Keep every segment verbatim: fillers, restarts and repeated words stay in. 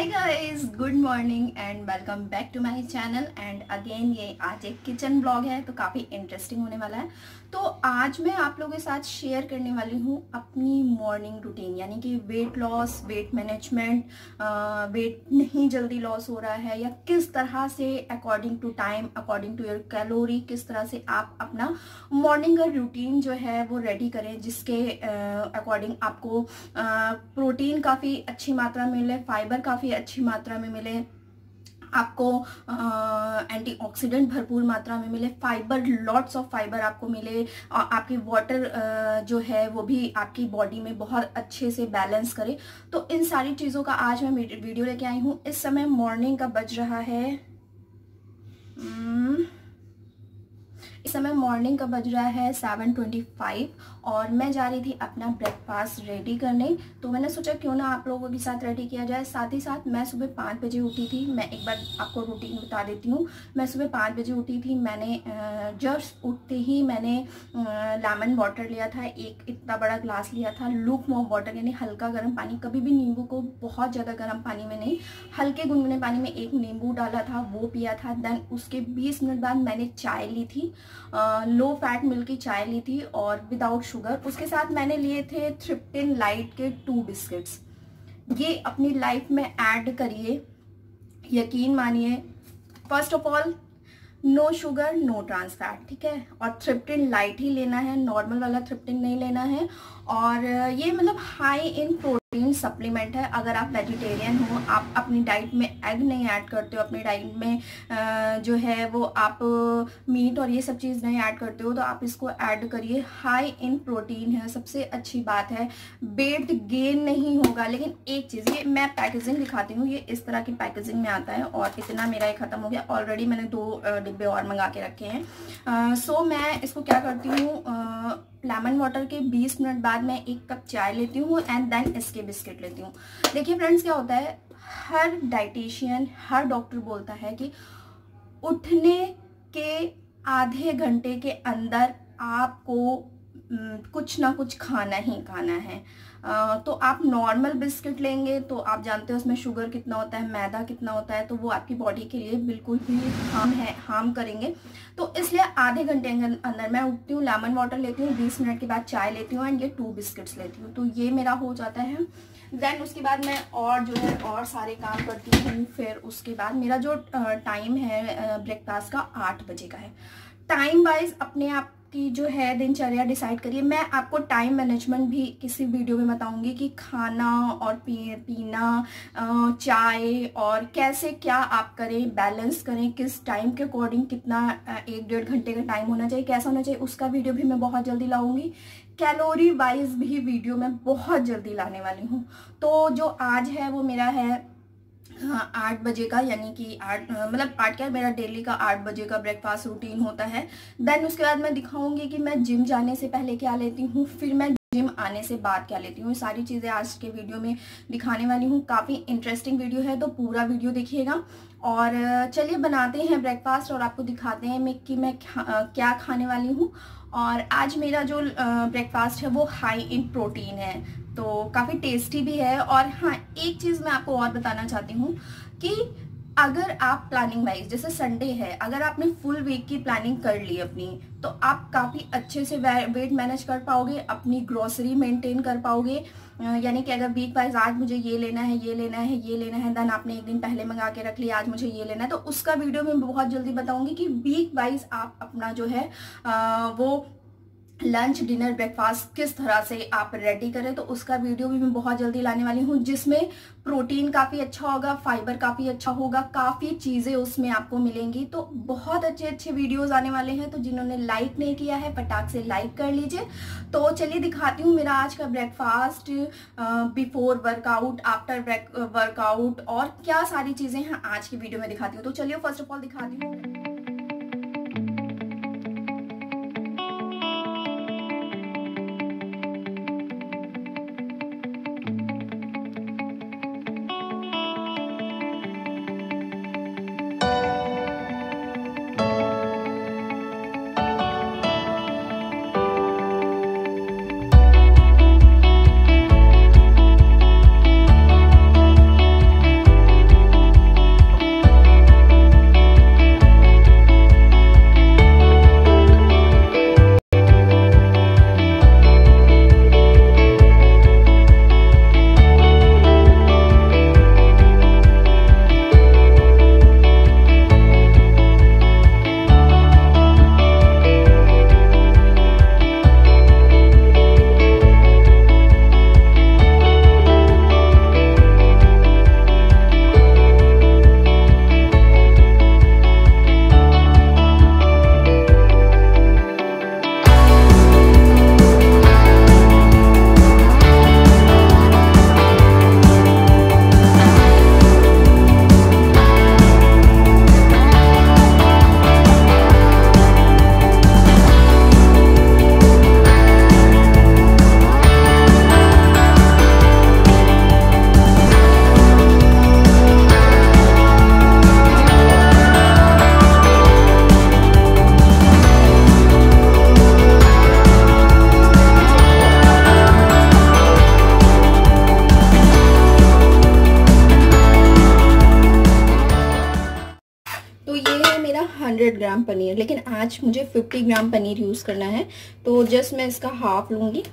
Hi guys, good morning and welcome back to my channel and again ये आज एक kitchen blog है तो काफ़ी इंटरेस्टिंग होने वाला है। तो आज मैं आप लोगों के साथ शेयर करने वाली हूँ अपनी मॉर्निंग रूटीन, यानी कि weight loss, weight management, weight नहीं जल्दी लॉस हो रहा है या किस तरह से according to time, according to your calorie किस तरह से आप अपना मॉर्निंग का रूटीन जो है वो रेडी करें जिसके अकॉर्डिंग uh, आपको प्रोटीन uh, काफ़ी अच्छी मात्रा में मिले, फाइबर काफ़ी अच्छी मात्रा में मिले, आपको एंटीऑक्सीडेंट भरपूर मात्रा में मिले, फाइबर, लॉट्स ऑफ फाइबर आपको मिले और आपकी वाटर uh, जो है वो भी आपकी बॉडी में बहुत अच्छे से बैलेंस करे। तो इन सारी चीज़ों का आज मैं वीडियो लेके आई हूँ। इस समय मॉर्निंग का बज रहा है hmm. इस समय मॉर्निंग का बज रहा है सेवन ट्वेंटी फाइव और मैं जा रही थी अपना ब्रेकफास्ट रेडी करने। तो मैंने सोचा क्यों ना आप लोगों के साथ रेडी किया जाए। साथ ही साथ मैं सुबह पाँच बजे उठी थी। मैं एक बार आपको रूटीन बता देती हूँ। मैं सुबह पाँच बजे उठी थी। मैंने जस्ट उठते ही मैंने लेमन वाटर लिया था, एक इतना बड़ा ग्लास लिया था, लूक मोम वाटर यानी हल्का गर्म पानी। कभी भी नींबू को बहुत ज़्यादा गर्म पानी में नहीं, हल्के गुनगुने पानी में एक नींबू डाला था, वो पिया था। देन उसके बीस मिनट बाद मैंने चाय ली थी, लो फैट मिल्क की चाय ली थी और विदाउट शुगर। उसके साथ मैंने लिए थे थ्रिप्टिन लाइट के टू बिस्किट्स। ये अपनी लाइफ में ऐड करिए, यकीन मानिए। First of all no sugar no trans fat, ठीक है। और थ्रिप्टिन लाइट ही लेना है, नॉर्मल वाला थ्रिप्टिन नहीं लेना है। और ये मतलब हाई इन प्रोटीन सप्लीमेंट है। अगर आप वेजिटेरियन हो, आप अपनी डाइट में एग नहीं ऐड करते हो, अपनी डाइट में जो है वो आप मीट और ये सब चीज़ नहीं ऐड करते हो, तो आप इसको ऐड करिए। हाई इन प्रोटीन है, सबसे अच्छी बात है। वेट गेन नहीं होगा। लेकिन एक चीज़, ये मैं पैकेजिंग दिखाती हूँ, ये इस तरह की पैकेजिंग में आता है। और इतना मेरा ये ख़त्म हो गया ऑलरेडी। मैंने दो डिब्बे और मंगा के रखे हैं। सो so, मैं इसको क्या करती हूँ, लेमन वाटर के बीस मिनट बाद मैं एक कप चाय लेती हूँ एंड देन इसके बिस्किट लेती हूँ। देखिए फ्रेंड्स, क्या होता है, हर डाइटिशियन, हर डॉक्टर बोलता है कि उठने के आधे घंटे के अंदर आपको कुछ ना कुछ खाना ही खाना है। तो आप नॉर्मल बिस्किट लेंगे तो आप जानते हो उसमें शुगर कितना होता है, मैदा कितना होता है, तो वो आपकी बॉडी के लिए बिल्कुल भी हार्म है, हार्म करेंगे। तो इसलिए आधे घंटे के अंदर मैं उठती हूँ, लेमन वाटर लेती हूँ, बीस मिनट के बाद चाय लेती हूँ एंड ये टू बिस्किट्स लेती हूँ। तो ये मेरा हो जाता है। देन उसके बाद मैं और जो है और सारे काम करती हूँ। फिर उसके बाद मेरा जो टाइम है ब्रेकफास्ट का आठ बजे का है। टाइम वाइज अपने आप कि जो है दिनचर्या डिसाइड करिए। मैं आपको टाइम मैनेजमेंट भी किसी वीडियो में बताऊंगी कि खाना और पी, पीना, चाय और कैसे क्या आप करें, बैलेंस करें, किस टाइम के अकॉर्डिंग कितना एक डेढ़ घंटे का टाइम होना चाहिए, कैसा होना चाहिए, उसका वीडियो भी मैं बहुत जल्दी लाऊंगी। कैलोरी वाइज भी वीडियो मैं बहुत जल्दी लाने वाली हूँ। तो जो आज है वो मेरा है हाँ आठ बजे का, यानी कि आठ मतलब आठ क्या मेरा डेली का आठ बजे का ब्रेकफास्ट रूटीन होता है। देन उसके बाद मैं दिखाऊंगी कि मैं जिम जाने से पहले क्या लेती हूँ, फिर मैं जिम आने से बाद क्या लेती हूँ। सारी चीज़ें आज के वीडियो में दिखाने वाली हूँ। काफ़ी इंटरेस्टिंग वीडियो है, तो पूरा वीडियो देखिएगा। और चलिए बनाते हैं ब्रेकफास्ट और आपको दिखाते हैं मैं कि मैं क्या खाने वाली हूँ। और आज मेरा जो ब्रेकफास्ट है वो हाई इन प्रोटीन है, तो काफ़ी टेस्टी भी है। और हाँ, एक चीज़ मैं आपको और बताना चाहती हूँ कि अगर आप प्लानिंग वाइज, जैसे संडे है, अगर आपने फुल वीक की प्लानिंग कर ली अपनी, तो आप काफ़ी अच्छे से वेट मैनेज कर पाओगे, अपनी ग्रोसरी मेंटेन कर पाओगे। यानी कि अगर वीक वाइज आज मुझे ये लेना है, ये लेना है, ये लेना है, देन आपने एक दिन पहले मंगा के रख लिया आज मुझे ये लेना है, तो उसका वीडियो मैं बहुत जल्दी बताऊँगी कि वीक वाइज आप अपना जो है आ, वो लंच, डिनर, ब्रेकफास्ट किस तरह से आप रेडी करें। तो उसका वीडियो भी मैं बहुत जल्दी लाने वाली हूँ, जिसमें प्रोटीन काफ़ी अच्छा होगा, फाइबर काफ़ी अच्छा होगा, काफ़ी चीज़ें उसमें आपको मिलेंगी। तो बहुत अच्छे अच्छे वीडियोस आने वाले हैं। तो जिन्होंने लाइक नहीं किया है फटाक से लाइक कर लीजिए। तो चलिए दिखाती हूँ मेरा आज का breakfast, before workout, after workout और क्या सारी चीज़ें हैं आज की वीडियो में दिखाती हूँ। तो चलिए फर्स्ट ऑफ ऑल दिखाती हूँ। हंड्रेड ग्राम पनीर, लेकिन आज मुझे फिफ्टी ग्राम पनीर यूज़ करना है, तो जस्ट मैं इसका हाफ लूँगी।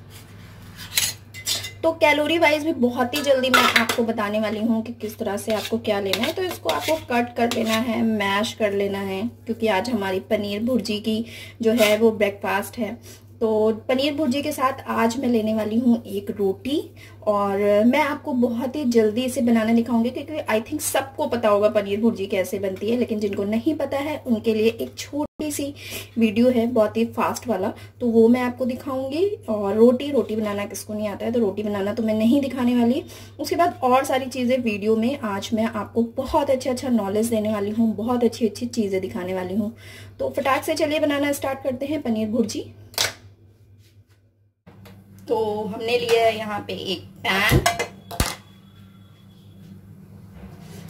तो कैलोरी वाइज भी बहुत ही जल्दी मैं आपको बताने वाली हूँ कि किस तरह से आपको क्या लेना है। तो इसको आपको कट कर लेना है, मैश कर लेना है, क्योंकि आज हमारी पनीर भुर्जी की जो है वो ब्रेकफास्ट है। तो पनीर भुर्जी के साथ आज मैं लेने वाली हूँ एक रोटी, और मैं आपको बहुत ही जल्दी इसे बनाना दिखाऊंगी, क्योंकि आई थिंक सबको पता होगा पनीर भुर्जी कैसे बनती है, लेकिन जिनको नहीं पता है उनके लिए एक छोटी सी वीडियो है, बहुत ही फास्ट वाला, तो वो मैं आपको दिखाऊंगी। और रोटी रोटी बनाना किसको नहीं आता है, तो रोटी बनाना तो मैं नहीं दिखाने वाली। उसके बाद और सारी चीज़ें वीडियो में आज मैं आपको बहुत अच्छा अच्छा नॉलेज देने वाली हूँ, बहुत अच्छी अच्छी चीज़ें दिखाने वाली हूँ। तो फटाक से चलिए बनाना स्टार्ट करते हैं पनीर भुर्जी। तो हमने लिया है यहाँ पे एक पैन।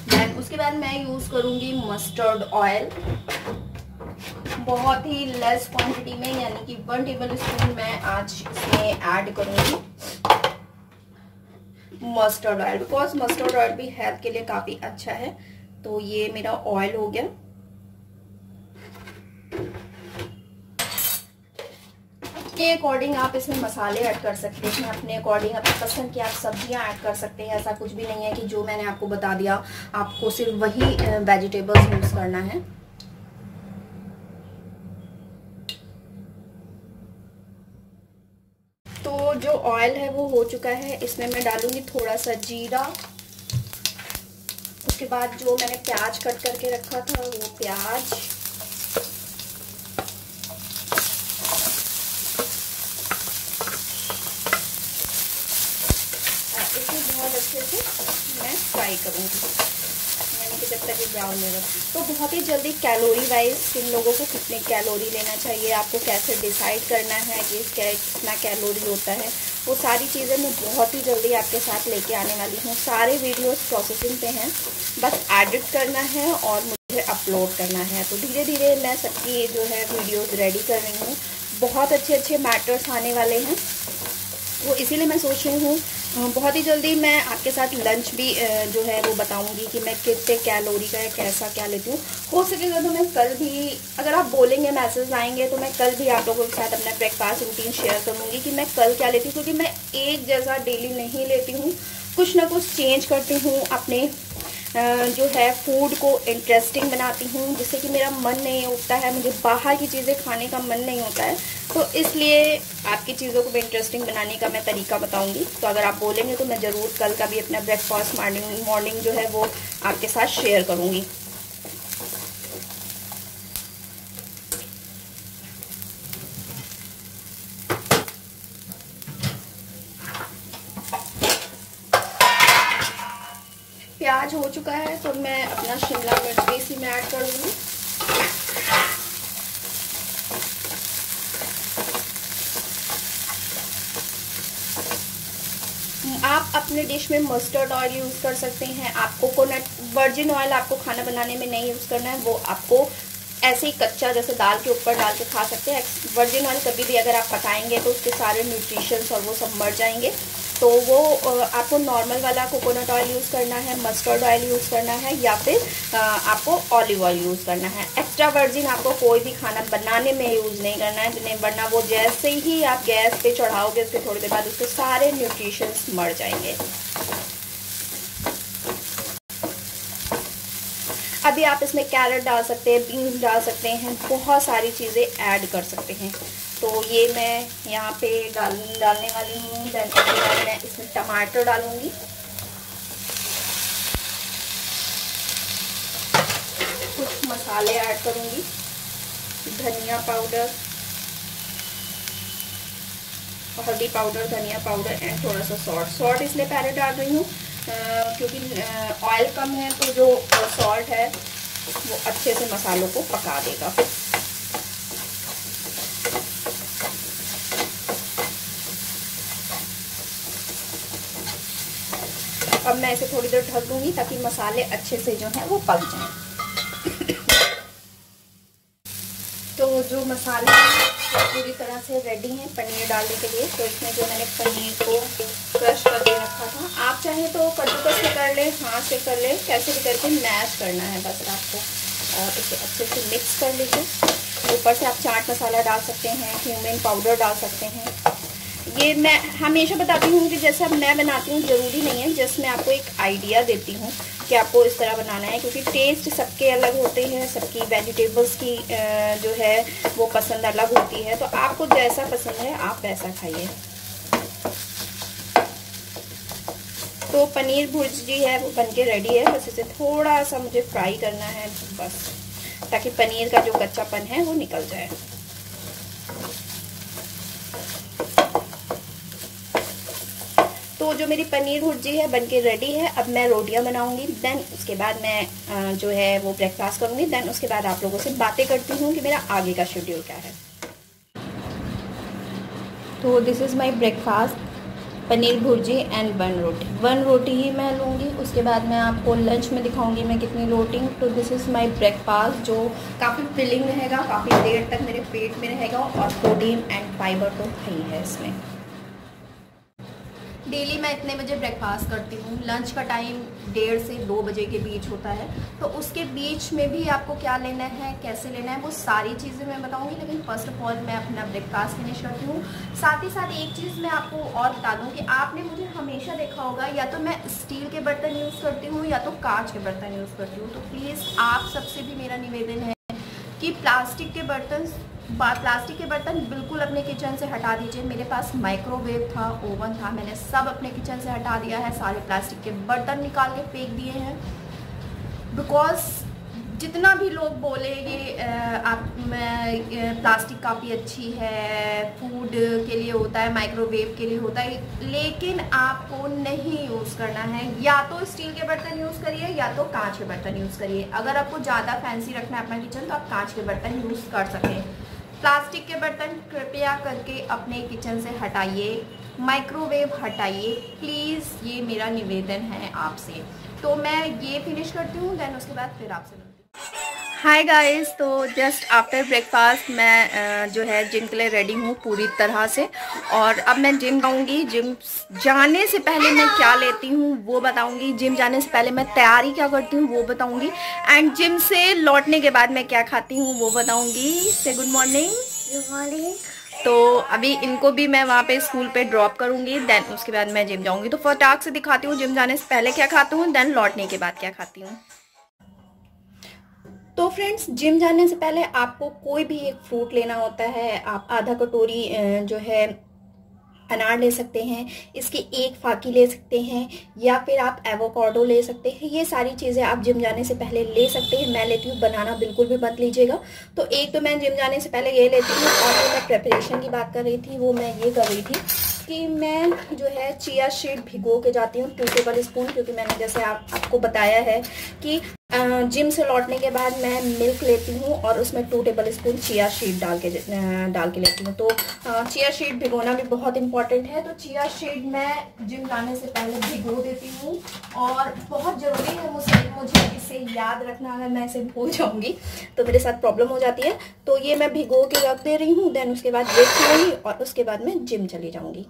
देन उसके बाद मैं यूज करूंगी मस्टर्ड ऑयल, बहुत ही लेस क्वांटिटी में, यानी कि वन टेबल स्पून मैं आज इसमें ऐड करूंगी mustard oil, because mustard oil भी हेल्थ के लिए काफी अच्छा है। तो ये मेरा ऑयल हो गया। के अकॉर्डिंग आप इसमें मसाले ऐड कर सकते हैं, अपने अकॉर्डिंग, अपनी पसंद की आप सब्जियां ऐड कर सकते हैं। ऐसा कुछ भी नहीं है कि जो मैंने आपको बता दिया आपको सिर्फ वही वेजिटेबल्स यूज करना है। तो जो ऑयल है वो हो चुका है, इसमें मैं डालूंगी थोड़ा सा जीरा। उसके बाद जो मैंने प्याज कट करके रखा था वो प्याज, मैं फ्राई करूंगी, यानी कि जब तक ये ब्राउन हो जाए। तो बहुत ही जल्दी कैलोरी वाइज किन लोगों को कितने कैलोरी लेना चाहिए, आपको कैसे डिसाइड करना है कि कितना कैलोरी होता है, वो सारी चीज़ें मैं बहुत ही जल्दी आपके साथ लेके आने वाली हूँ। सारे वीडियोस प्रोसेसिंग पे हैं, बस एडिट करना है और मुझे अपलोड करना है। तो धीरे धीरे मैं सबकी जो है वीडियोज़ रेडी कर रही हूँ। बहुत अच्छे अच्छे मैटर्स आने वाले हैं, वो इसीलिए मैं सोच रही हूँ बहुत ही जल्दी मैं आपके साथ लंच भी जो है वो बताऊंगी कि मैं कितने कैलोरी का कैसा क्या लेती हूँ। हो सकेगा तो मैं कल भी, अगर आप बोलेंगे मैसेज आएंगे, तो मैं कल भी आप लोगों के साथ अपना ब्रेकफास्ट रूटीन शेयर करूँगी कि मैं कल क्या लेती हूँ, क्योंकि मैं एक जैसा डेली नहीं लेती हूँ, कुछ ना कुछ चेंज करती हूँ, अपने जो है फूड को इंटरेस्टिंग बनाती हूँ, जिससे कि मेरा मन नहीं उठता है, मुझे बाहर की चीज़ें खाने का मन नहीं होता है। तो इसलिए आपकी चीज़ों को भी इंटरेस्टिंग बनाने का मैं तरीका बताऊँगी। तो अगर आप बोलेंगे तो मैं ज़रूर कल का भी अपना ब्रेकफास्ट मॉर्निंग मॉर्निंग जो है वो आपके साथ शेयर करूँगी। प्याज हो चुका है, तो मैं अपना शिमला मिर्च भी इसी में ऐड करूंगी। आप अपने डिश में मस्टर्ड ऑयल यूज़ कर सकते हैं, आप कोकोनट वर्जिन ऑयल आपको खाना बनाने में नहीं यूज़ करना है, वो आपको ऐसे ही कच्चा जैसे दाल के ऊपर डाल के खा सकते हैं। वर्जिन ऑयल कभी भी अगर आप पकाएंगे तो उसके सारे न्यूट्रिशंस और वो सब मर जाएंगे, तो वो आपको नॉर्मल वाला कोकोनट ऑयल यूज़ करना है, मस्टर्ड ऑयल यूज़ करना है, या फिर आपको ऑलिव ऑयल यूज़ करना है। एक्स्ट्रा वर्जिन आपको कोई भी खाना बनाने में यूज़ नहीं करना है, जिन्हें वरना वो जैसे ही आप गैस पे चढ़ाओगे उसके थोड़ी देर बाद उसके सारे न्यूट्रिशंस मर जाएंगे। अभी आप इसमें कैरेट डाल सकते हैं, बीन्स डाल सकते हैं, बहुत सारी चीज़ें ऐड कर सकते हैं। तो ये मैं यहाँ पे डाल डालने वाली हूँ। देन उसके बाद मैं इसमें टमाटर डालूँगी। कुछ मसाले ऐड करूँगी, धनिया पाउडर, हल्दी पाउडर, धनिया पाउडर एंड थोड़ा सा सॉल्ट। सॉल्ट इसलिए पहले डाल रही हूँ क्योंकि ऑयल कम है, तो जो सॉल्ट है वो अच्छे से मसालों को पका देगा। अब मैं इसे थोड़ी देर ढक दूंगी ताकि मसाले अच्छे से जो है वो पक जाएं। तो जो मसाले पूरी तरह से रेडी हैं पनीर डालने के लिए। तो इसमें जो मैंने पनीर को क्रश करके रखा था, आप चाहें तो कद्दूकस से कर लें, हाथ से कर लें, कैसे भी करके मैश करना है बस आपको। और इसे अच्छे से मिक्स कर लीजिए। ऊपर से आप चाट मसाला डाल सकते हैं, क्यूमिन पाउडर डाल सकते हैं। ये मैं हमेशा बताती हूँ कि जैसे अब मैं बनाती हूँ ज़रूरी नहीं है, जस्ट मैं आपको एक आइडिया देती हूँ कि आपको इस तरह बनाना है, क्योंकि टेस्ट सबके अलग होते हैं, सबकी वेजिटेबल्स की जो है वो पसंद अलग होती है। तो आपको जैसा पसंद है आप वैसा खाइए। तो पनीर भुर्जी है वो बनके रेडी है। बस इसे थोड़ा सा मुझे फ्राई करना है बस, ताकि पनीर का जो कच्चापन है वो निकल जाए। तो जो मेरी पनीर भुर्जी है बनके रेडी है। अब मैं रोटियां बनाऊंगी, देन उसके बाद मैं जो है वो ब्रेकफास्ट करूंगी, देन उसके बाद आप लोगों से बातें करती हूँ कि मेरा आगे का शेड्यूल क्या है। तो this is my breakfast, paneer bhurji and one roti. One रोटी ही मैं लूँगी, उसके बाद मैं आपको लंच में दिखाऊंगी मैं कितनी रोटी। तो दिस इज़ माय ब्रेकफास्ट जो काफ़ी फिलिंग रहेगा, काफ़ी देर तक मेरे पेट में रहेगा, और प्रोटीन एंड फाइबर तो है है इसमें। डेली मैं इतने बजे ब्रेकफास्ट करती हूँ। लंच का टाइम डेढ़ से दो बजे के बीच होता है, तो उसके बीच में भी आपको क्या लेना है, कैसे लेना है, वो सारी चीज़ें मैं बताऊँगी। लेकिन फ़र्स्ट ऑफ ऑल मैं अपना ब्रेकफास्ट फिनिश करती हूँ। साथ ही साथ एक चीज़ मैं आपको और बता दूँ कि आपने मुझे हमेशा देखा होगा या तो मैं स्टील के बर्तन यूज़ करती हूँ या तो कांच के बर्तन यूज़ करती हूँ। तो प्लीज़ आप सबसे भी मेरा निवेदन है कि प्लास्टिक के बर्तन प्लास्टिक के बर्तन बिल्कुल अपने किचन से हटा दीजिए। मेरे पास माइक्रोवेव था, ओवन था, मैंने सब अपने किचन से हटा दिया है। सारे प्लास्टिक के बर्तन निकाल के फेंक दिए हैं, बिकॉज जितना भी लोग बोले ये आप प्लास्टिक काफ़ी अच्छी है, फूड के लिए होता है, माइक्रोवेव के लिए होता है, लेकिन आपको नहीं यूज़ करना है। या तो स्टील के बर्तन यूज़ करिए या तो कांच के बर्तन यूज़ करिए। अगर आपको ज़्यादा फैंसी रखना है अपना किचन तो आप कांच के बर्तन यूज़ कर सकें। प्लास्टिक के बर्तन कृपया करके अपने किचन से हटाइए, माइक्रोवेव हटाइए प्लीज़, ये मेरा निवेदन है आपसे। तो मैं ये फिनिश करती हूँ, देन उसके बाद फिर आपसे मिलती हूँ। हाय गाइस, तो जस्ट आफ्टर ब्रेकफास्ट मैं जो है जिम के लिए रेडी हूँ पूरी तरह से, और अब मैं जिम जाऊँगी। जिम जाने से पहले मैं क्या लेती हूँ वो बताऊँगी, जिम जाने से पहले मैं तैयारी क्या करती हूँ वो बताऊँगी, एंड जिम से लौटने के बाद मैं क्या खाती हूँ वो बताऊँगी। से गुड मॉर्निंग। Good morning. तो अभी इनको भी मैं वहाँ पे स्कूल पे ड्रॉप करूँगी, देन उसके बाद मैं जिम जाऊँगी। तो फटाक से दिखाती हूँ जिम जाने से पहले क्या खाती हूँ, देन लौटने के बाद क्या खाती हूँ। तो फ्रेंड्स, जिम जाने से पहले आपको कोई भी एक फ्रूट लेना होता है। आप आधा कटोरी जो है अनार ले सकते हैं, इसकी एक फाकी ले सकते हैं, या फिर आप एवोकाडो ले सकते हैं। ये सारी चीज़ें आप जिम जाने से पहले ले सकते हैं। मैं लेती हूँ बनाना, बिल्कुल भी मत लीजिएगा। तो एक तो मैं जिम जाने से पहले ये लेती हूँ, और जो मैं प्रेपरेशन की बात कर रही थी वो मैं ये कर रही थी कि मैं जो है चिया सीड भिगो के जाती हूँ टू टेबल स्पून, क्योंकि मैंने जैसे आप, आपको बताया है कि जिम से लौटने के बाद मैं मिल्क लेती हूँ और उसमें two tablespoon chia seed डाल के डाल के लेती हूँ। तो चिया सीड भिगोना भी बहुत इम्पॉर्टेंट है। तो चिया सीड मैं जिम जाने से पहले भिगो देती हूँ, और बहुत ज़रूरी है मुझे मुझे इसे याद रखना, अगर मैं इसे भूल जाऊँगी तो मेरे साथ प्रॉब्लम हो जाती है। तो ये मैं भिगो के रख दे रही हूँ, देन उसके बाद देख लूँगी और उसके बाद मैं जिम चली जाऊँगी।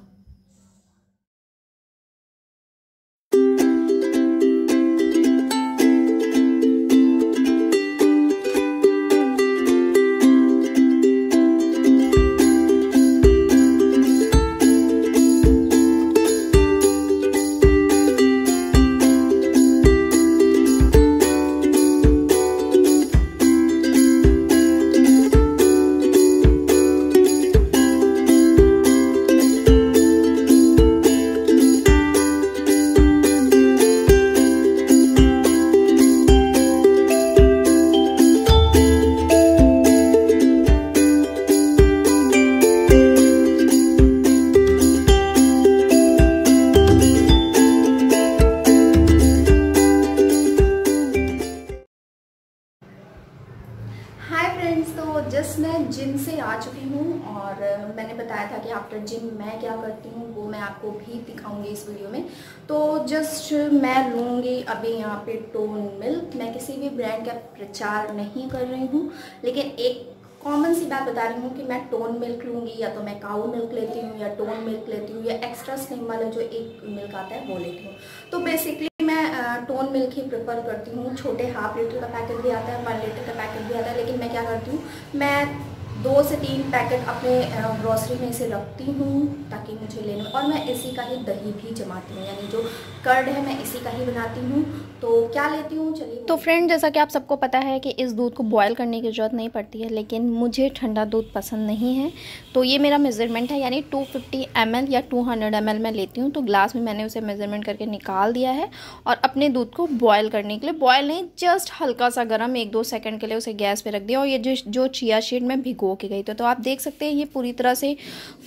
था कि आफ्टर जिम मैं क्या करती हूँ वो मैं आपको भी दिखाऊंगी इस वीडियो में। तो जस्ट मैं लूँगी अभी यहाँ पे टोन मिल्क। मैं किसी भी ब्रांड का प्रचार नहीं कर रही हूँ, लेकिन एक कॉमन सी बात बता रही हूँ कि मैं टोन मिल्क लूँगी, या तो मैं काऊ मिल्क लेती हूँ या टोन मिल्क लेती हूँ या एक्स्ट्रा स्लिम वाला जो एक मिल्क आता है वो लेती हूँ। तो बेसिकली मैं टोन मिल्क ही प्रेफर करती हूँ। छोटे हाफ लीटर का पैकेट भी आता है, वन लीटर का पैकेट भी आता है, लेकिन मैं क्या करती हूँ, मैं दो से तीन पैकेट अपने ग्रॉसरी में इसे रखती हूँ ताकि मुझे लेने में, और मैं इसी का ही दही भी जमाती हूँ, यानी जो कर्ड है मैं इसी का ही बनाती हूँ। तो क्या लेती हूँ, चलिए। तो फ्रेंड, जैसा कि आप सबको पता है कि इस दूध को बॉयल करने की ज़रूरत नहीं पड़ती है, लेकिन मुझे ठंडा दूध पसंद नहीं है। तो ये मेरा मेज़रमेंट है, यानी टू फिफ्टी एम एल या टू हंड्रेड एम एल मैं लेती हूँ। तो ग्लास में मैंने उसे मेज़रमेंट करके निकाल दिया है और अपने दूध को बॉयल करने के लिए, बॉयल नहीं, जस्ट हल्का सा गर्म एक दो सेकेंड के लिए उसे गैस पर रख दिया। और ये जो जो चिया सीड में भिगो के गई, तो, तो आप देख सकते हैं ये पूरी तरह से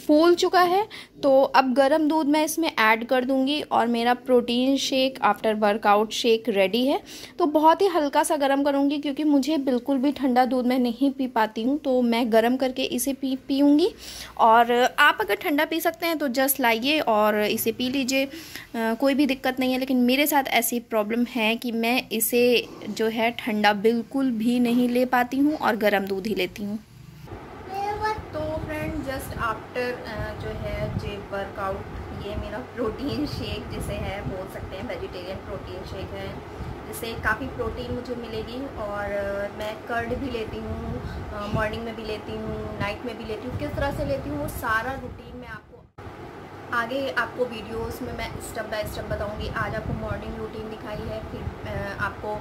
फूल चुका है। तो अब गर्म दूध मैं इसमें ऐड कर दूंगी और मेरा protein shake, after workout shake ready है। तो बहुत ही हल्का सा गर्म करूंगी क्योंकि मुझे बिल्कुल भी ठंडा दूध मैं नहीं पी पाती हूँ, तो मैं गर्म करके इसे पी पीऊँगी। और आप अगर ठंडा पी सकते हैं तो जस्ट लाइए और इसे पी लीजिए, कोई भी दिक्कत नहीं है। लेकिन मेरे साथ ऐसी प्रॉब्लम है कि मैं इसे जो है ठंडा बिल्कुल भी नहीं ले पाती हूँ और गर्म दूध ही लेती हूँ। जस्ट आफ्टर जो है जे वर्कआउट, ये मेरा प्रोटीन शेक जिसे है बोल सकते हैं, वेजिटेरियन प्रोटीन शेक है, जिससे काफ़ी प्रोटीन मुझे मिलेगी। और मैं कर्ड भी लेती हूँ, मॉर्निंग में भी लेती हूँ, नाइट में भी लेती हूँ। किस तरह से लेती हूँ वो सारा रूटीन मैं आपको आगे आपको वीडियोस में मैं स्टेप बाय स्टेप बताऊंगी। आज आपको मॉर्निंग रूटीन दिखाई है, फिर आपको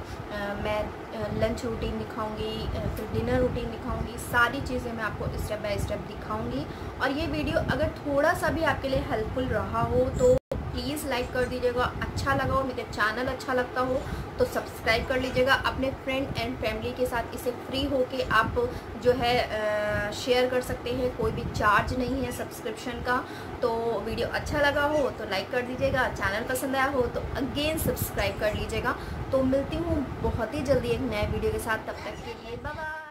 मैं लंच रूटीन दिखाऊंगी, फिर डिनर रूटीन दिखाऊंगी, सारी चीज़ें मैं आपको स्टेप बाय स्टेप दिखाऊंगी। और ये वीडियो अगर थोड़ा सा भी आपके लिए हेल्पफुल रहा हो तो प्लीज़ लाइक कर दीजिएगा। अच्छा लगा हो, मेरे चैनल अच्छा लगता हो तो सब्सक्राइब कर लीजिएगा। अपने फ्रेंड एंड फैमिली के साथ इसे फ्री होके आप जो है शेयर कर सकते हैं, कोई भी चार्ज नहीं है सब्सक्रिप्शन का। तो वीडियो अच्छा लगा हो तो लाइक कर दीजिएगा, चैनल पसंद आया हो तो अगेन सब्सक्राइब कर लीजिएगा। तो मिलती हूँ बहुत ही जल्दी एक नए वीडियो के साथ, तब तक के लिए बाय बाय।